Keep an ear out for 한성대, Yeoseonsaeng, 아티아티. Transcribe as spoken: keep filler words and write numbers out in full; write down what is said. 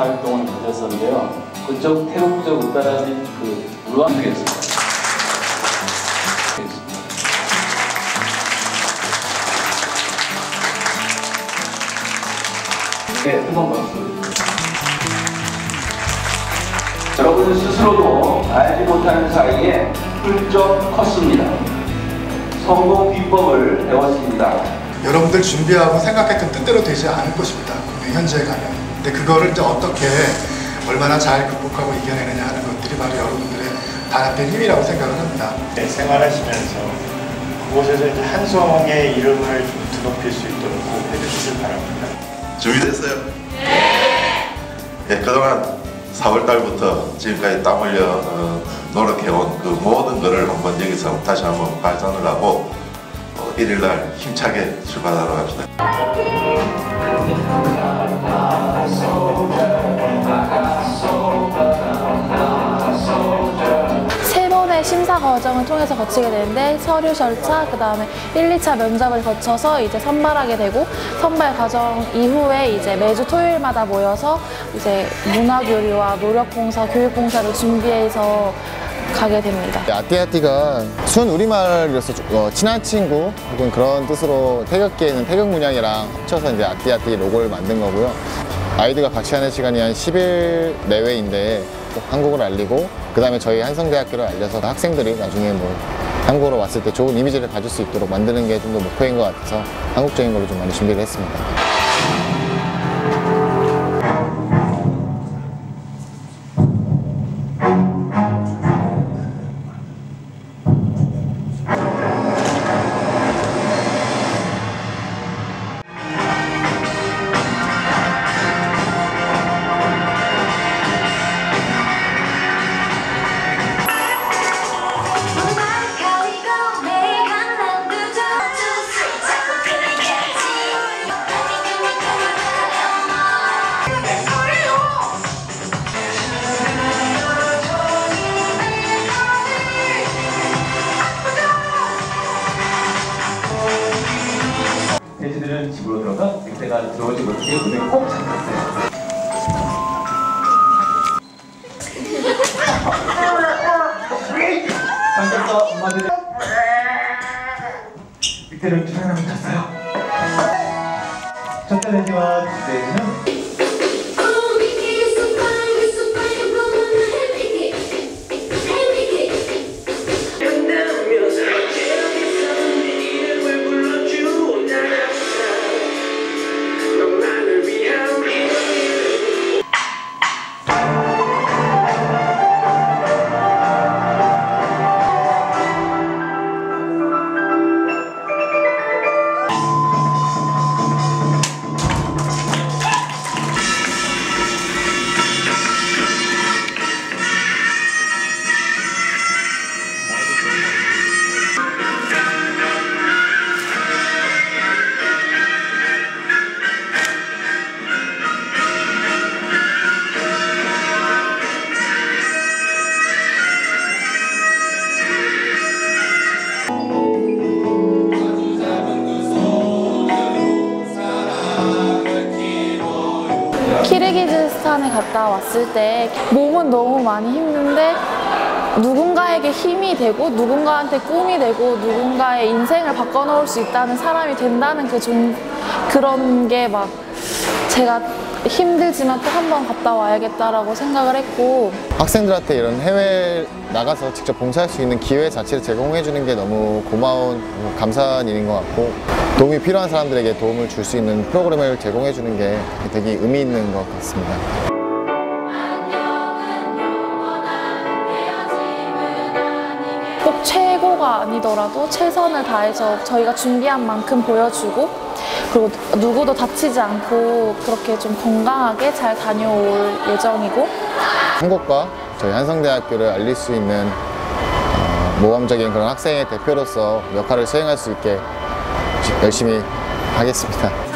활동을 벌였었는데요. 그쪽 태국 쪽 우타라는 그 우루암이었습니다. 네, 뜨거운 박수. 여러분 스스로도 알지 못하는 사이에 훌쩍 컸습니다. 성공 비법을 배웠습니다. 여러분들 준비하고 생각했던 뜻대로 되지 않을 것입니다. 현재에 가면. 근데 그거를 이제 어떻게 얼마나 잘 극복하고 이겨내느냐 하는 것들이 바로 여러분들의 단합된 힘이라고 생각을 합니다. 네, 생활하시면서 그곳에서 이제 한성의 이름을 좀 드높일 수 있도록 해주시길 바랍니다. 준비됐어요? 네! 네, 그동안 사월 달부터 지금까지 땀 흘려 노력해온 그 모든 것을 한번 여기서 다시 한번 발전을 하고 일일날 힘차게 출발하러 갑시다. 세 번의 심사 과정을 통해서 거치게 되는데 서류 절차, 그 다음에 일, 이차 면접을 거쳐서 이제 선발하게 되고, 선발 과정 이후에 이제 매주 토요일마다 모여서 이제 문화교류와 노력봉사, 교육봉사를 준비해서 가게 됩니다. 아티아티가 순 우리말로서 어, 친한 친구 혹은 그런 뜻으로 태극기에는 태극 문양이랑 합쳐서 이제 아티아티 로고를 만든 거고요. 아이들과 같이 하는 시간이 한 십 일 내외인데 한국을 알리고, 그 다음에 저희 한성대학교를 알려서 학생들이 나중에 뭐 한국으로 왔을 때 좋은 이미지를 가질 수 있도록 만드는 게 좀 더 목표인 것 같아서 한국적인 걸로 좀 많이 준비를 했습니다. 집으로 들어가 늑대가 들어오지 못하게 문에 꼭 잠겼어요. 잠겼어. 엄마들이 늑대를 쫓아내고 잤어요. 첫째 돼지와 둘째 돼지는 키르기즈스탄에 갔다 왔을 때 몸은 너무 많이 힘든데 누군가에게 힘이 되고, 누군가한테 꿈이 되고, 누군가의 인생을 바꿔놓을 수 있다는 사람이 된다는 그 좀 그런 게 막 제가 힘들지만 또 한 번 갔다 와야겠다라고 생각을 했고, 학생들한테 이런 해외 나가서 직접 봉사할 수 있는 기회 자체를 제공해 주는 게 너무 고마운, 감사한 일인 것 같고, 도움이 필요한 사람들에게 도움을 줄 수 있는 프로그램을 제공해 주는 게 되게 의미 있는 것 같습니다. 꼭 최고가 아니더라도 최선을 다해서 저희가 준비한 만큼 보여주고, 그리고 누구도 다치지 않고 그렇게 좀 건강하게 잘 다녀올 예정이고, 한국과 저희 한성대학교를 알릴 수 있는 어, 모범적인 그런 학생의 대표로서 역할을 수행할 수 있게 열심히 하겠습니다.